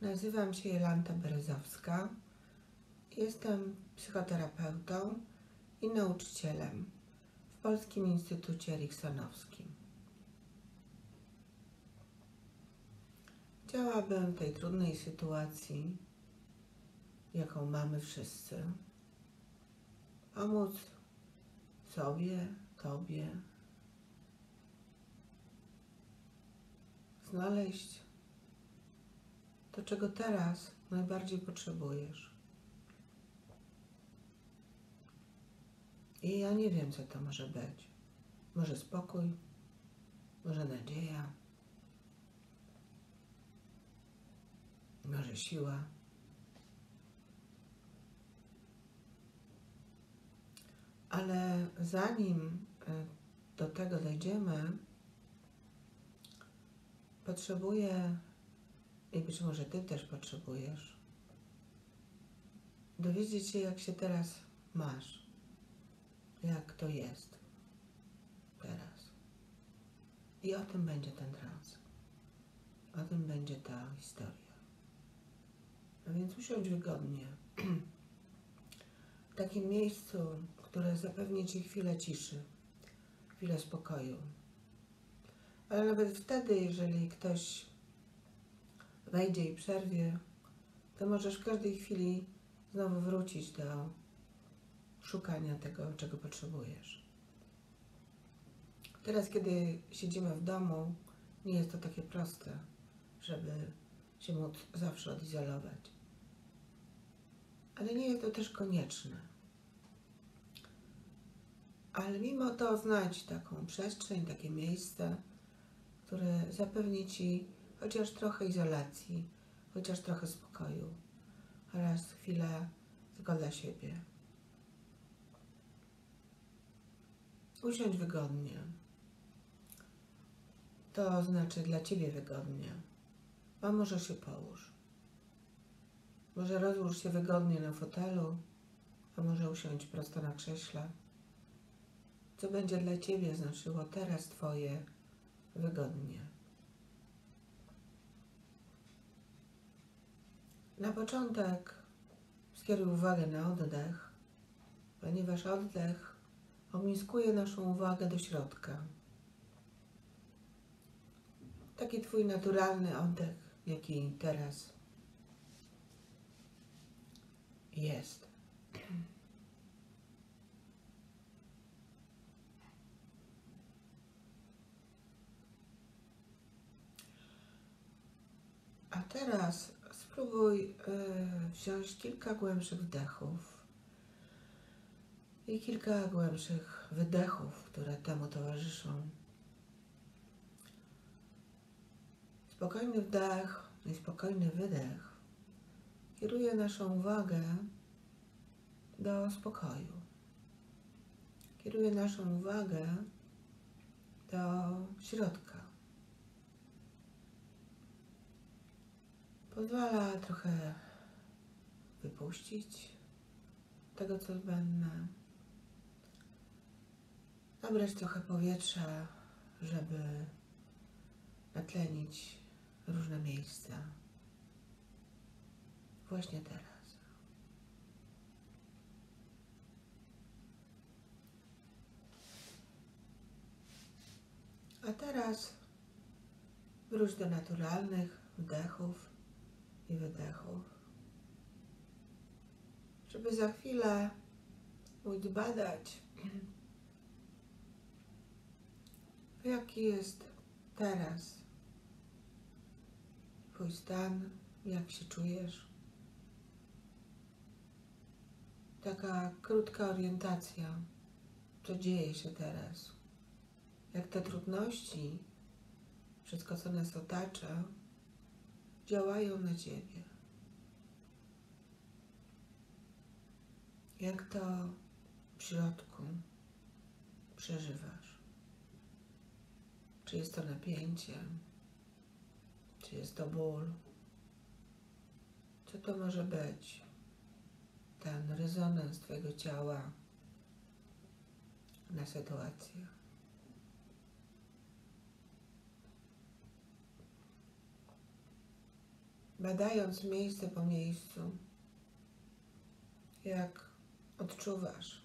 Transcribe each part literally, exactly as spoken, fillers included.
Nazywam się Jolanta Berezowska, jestem psychoterapeutą i nauczycielem w Polskim Instytucie Eriksonowskim. Chciałabym w tej trudnej sytuacji, jaką mamy wszyscy, pomóc sobie, Tobie, znaleźć to, czego teraz najbardziej potrzebujesz. I ja nie wiem, co to może być. Może spokój, może nadzieja, może siła. Ale zanim do tego dojdziemy, potrzebuję, i być może Ty też potrzebujesz, dowiedzieć się, jak się teraz masz, jak to jest teraz. I o tym będzie ten trans, o tym będzie ta historia. A więc usiądź wygodnie w takim miejscu, które zapewni Ci chwilę ciszy, chwilę spokoju. Ale nawet wtedy, jeżeli ktoś wejdzie i przerwie, to możesz w każdej chwili znowu wrócić do szukania tego, czego potrzebujesz. Teraz, kiedy siedzimy w domu, nie jest to takie proste, żeby się móc zawsze odizolować. Ale nie jest to też konieczne. Ale mimo to znajdź taką przestrzeń, takie miejsce, które zapewni Ci chociaż trochę izolacji, chociaż trochę spokoju oraz chwilę tylko dla siebie. Usiądź wygodnie. To znaczy dla Ciebie wygodnie. A może się połóż. Może rozłóż się wygodnie na fotelu, a może usiądź prosto na krześle. Co będzie dla Ciebie znaczyło teraz Twoje wygodnie. Na początek skieruj uwagę na oddech, ponieważ oddech ogniskuje naszą uwagę do środka. Taki Twój naturalny oddech, jaki teraz jest. A teraz spróbuj wziąć kilka głębszych wdechów i kilka głębszych wydechów, które temu towarzyszą. Spokojny wdech i spokojny wydech kieruje naszą uwagę do spokoju. Kieruje naszą uwagę do środka. Pozwala trochę wypuścić tego, co zbędne. Nabrać trochę powietrza, żeby natlenić różne miejsca. Właśnie teraz. A teraz wróć do naturalnych wdechów i wydechów, żeby za chwilę móc badać, jaki jest teraz Twój stan, jak się czujesz. Taka krótka orientacja, co dzieje się teraz, jak te trudności, wszystko, co nas otacza, działają na Ciebie. Jak to w środku przeżywasz? Czy jest to napięcie? Czy jest to ból? Co to może być? Ten rezonans Twojego ciała na sytuację. badając miejsce po miejscu, jak odczuwasz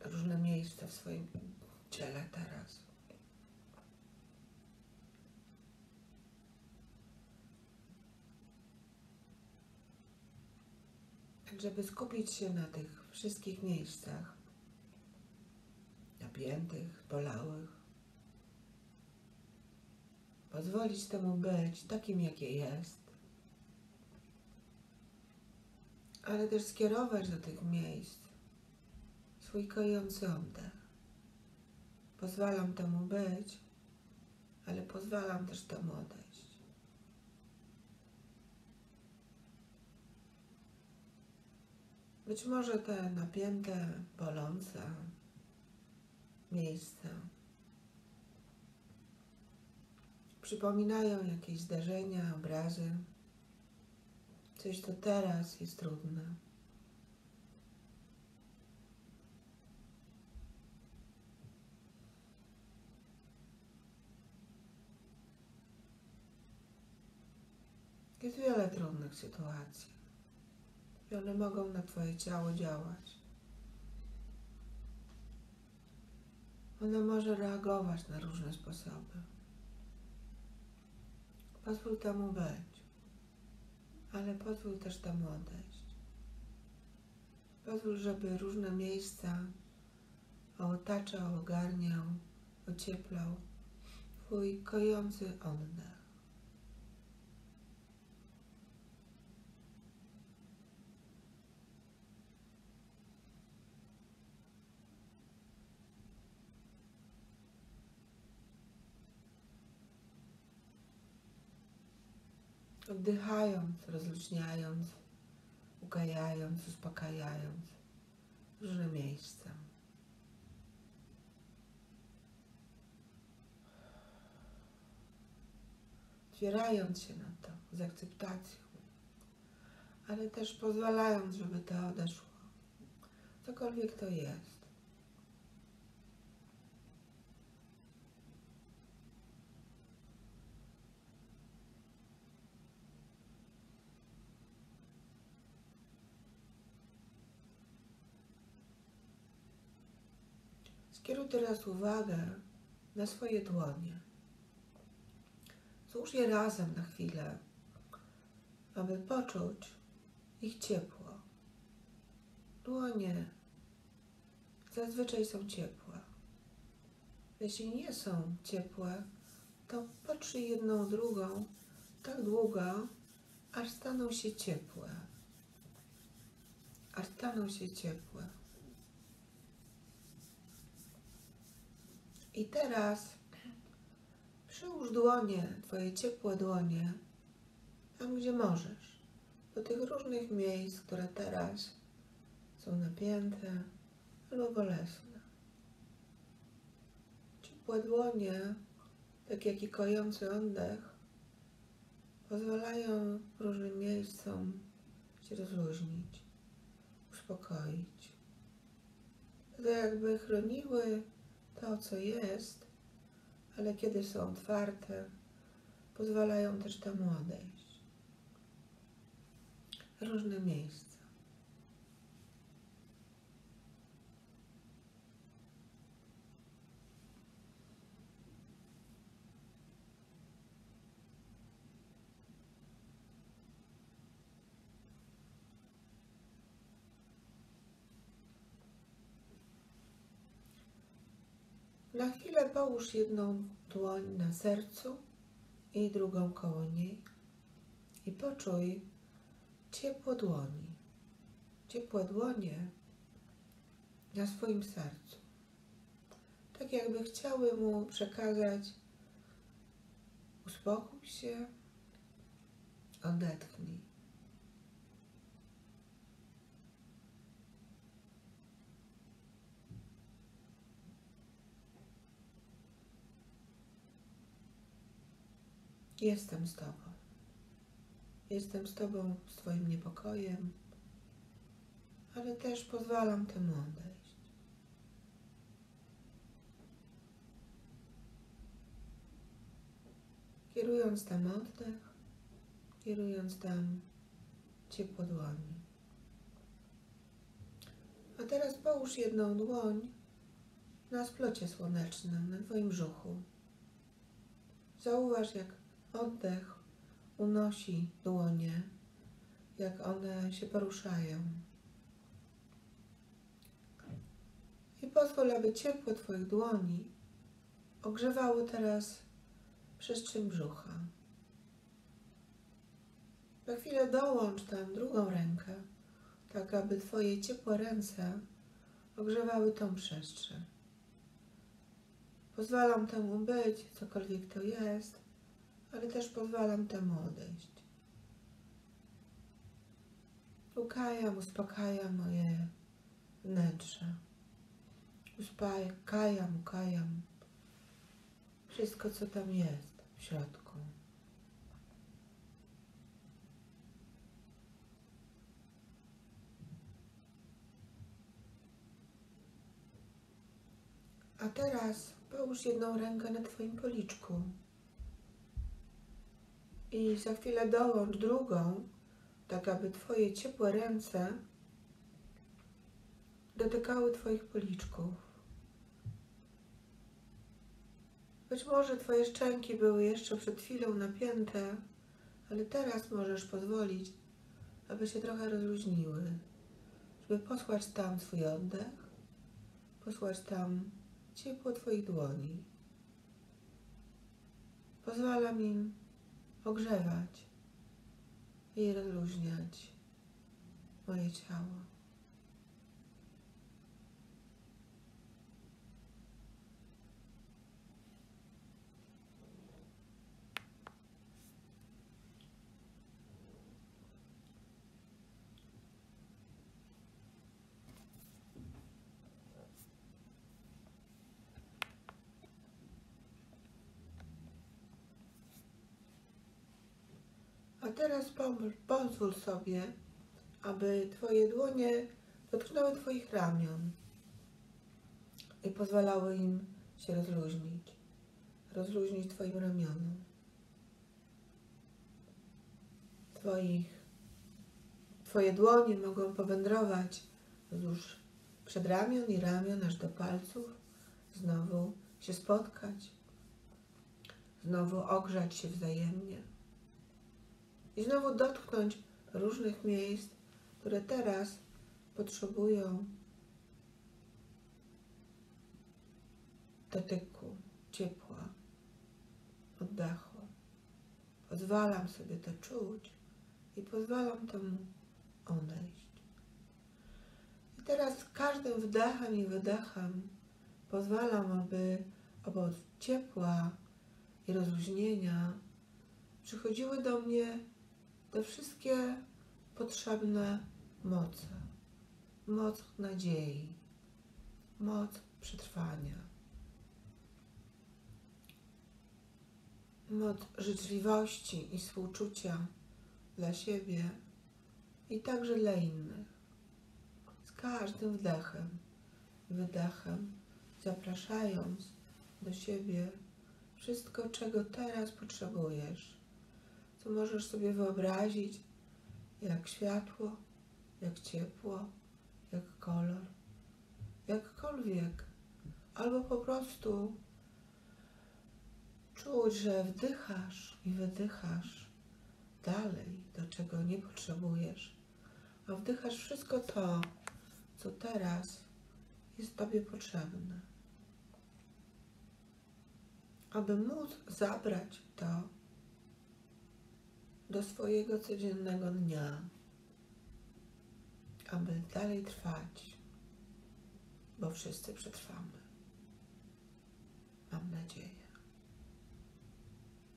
różne miejsca w swoim ciele teraz. Żeby skupić się na tych wszystkich miejscach napiętych, bolałych, pozwolić temu być takim, jakie jest, ale też skierować do tych miejsc swój kojący oddech. Pozwalam temu być, ale pozwalam też temu odejść. Być może te napięte, bolące miejsca przypominają jakieś zdarzenia, obrazy, coś, co teraz jest trudne. Jest wiele trudnych sytuacji. I one mogą na twoje ciało działać. Ono może reagować na różne sposoby. Pozwól temu być, ale pozwól też temu odejść. Pozwól, żeby różne miejsca otaczał, ogarniał, ocieplał twój kojący oddech. Oddychając, rozluźniając, ukajając, uspokajając różne miejsca. Otwierając się na to, z akceptacją, ale też pozwalając, żeby to odeszło, cokolwiek to jest. Skieruj teraz uwagę na swoje dłonie. Złóż je razem na chwilę, aby poczuć ich ciepło. Dłonie zazwyczaj są ciepłe. Jeśli nie są ciepłe, to potrzyj jedną drugą tak długo, aż staną się ciepłe. Aż staną się ciepłe. I teraz przyłóż dłonie, twoje ciepłe dłonie, tam gdzie możesz, do tych różnych miejsc, które teraz są napięte albo bolesne. Ciepłe dłonie, tak jak i kojący oddech, pozwalają różnym miejscom się rozluźnić, uspokoić. To jakby chroniły to, co jest, ale kiedy są otwarte, pozwalają też temu odejść. Różne miejsca. Na chwilę połóż jedną dłoń na sercu i drugą koło niej i poczuj ciepło dłoni, ciepłe dłonie na swoim sercu. Tak jakby chciały mu przekazać: uspokój się, odetchnij. Jestem z Tobą. Jestem z Tobą, z Twoim niepokojem, ale też pozwalam temu odejść. Kierując tam oddech, kierując tam ciepło dłoni. A teraz połóż jedną dłoń na splocie słonecznym, na Twoim brzuchu. Zauważ, jak oddech unosi dłonie, jak one się poruszają. I pozwól, aby ciepło Twoich dłoni ogrzewało teraz przestrzeń brzucha. Za chwilę dołącz tam drugą rękę, tak aby Twoje ciepłe ręce ogrzewały tą przestrzeń. Pozwalam temu być, cokolwiek to jest, ale też pozwalam temu odejść. Ukajam, uspokajam moje wnętrze. Uspokajam, ukajam wszystko, co tam jest w środku. A teraz połóż jedną rękę na Twoim policzku i za chwilę dołącz drugą, tak aby Twoje ciepłe ręce dotykały Twoich policzków. Być może Twoje szczęki były jeszcze przed chwilą napięte, ale teraz możesz pozwolić, aby się trochę rozluźniły, żeby posłać tam swój oddech, posłać tam ciepło Twoich dłoni. Pozwalam im ogrzewać i rozluźniać moje ciało. A teraz pozwól sobie, aby Twoje dłonie dotknęły Twoich ramion i pozwalały im się rozluźnić, rozluźnić Twoim ramionom, Twoich, Twoje dłonie mogą powędrować wzdłuż przedramion i ramion aż do palców, znowu się spotkać, znowu ogrzać się wzajemnie. I znowu dotknąć różnych miejsc, które teraz potrzebują dotyku, ciepła, oddechu. Pozwalam sobie to czuć i pozwalam temu odejść. I teraz z każdym wdechem i wydechem pozwalam, aby obok ciepła i rozluźnienia przychodziły do mnie te wszystkie potrzebne moce, moc nadziei, moc przetrwania, moc życzliwości i współczucia dla siebie i także dla innych. Z każdym wdechem i wydechem zapraszając do siebie wszystko, czego teraz potrzebujesz, co możesz sobie wyobrazić, jak światło, jak ciepło, jak kolor, jakkolwiek, albo po prostu czuć, że wdychasz i wydychasz dalej, do czego nie potrzebujesz, a wdychasz wszystko to, co teraz jest Tobie potrzebne. Aby móc zabrać to do swojego codziennego dnia, aby dalej trwać, bo wszyscy przetrwamy. Mam nadzieję.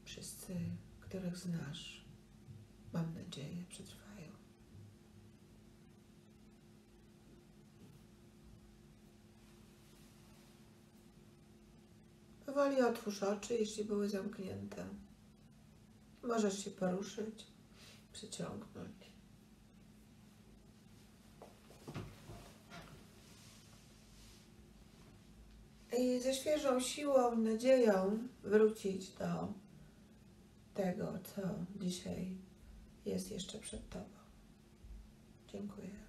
Wszyscy, których znasz, mam nadzieję, przetrwają. Powoli otwórz oczy, jeśli były zamknięte. Możesz się poruszyć, przyciągnąć. I ze świeżą siłą, nadzieją wrócić do tego, co dzisiaj jest jeszcze przed Tobą. Dziękuję.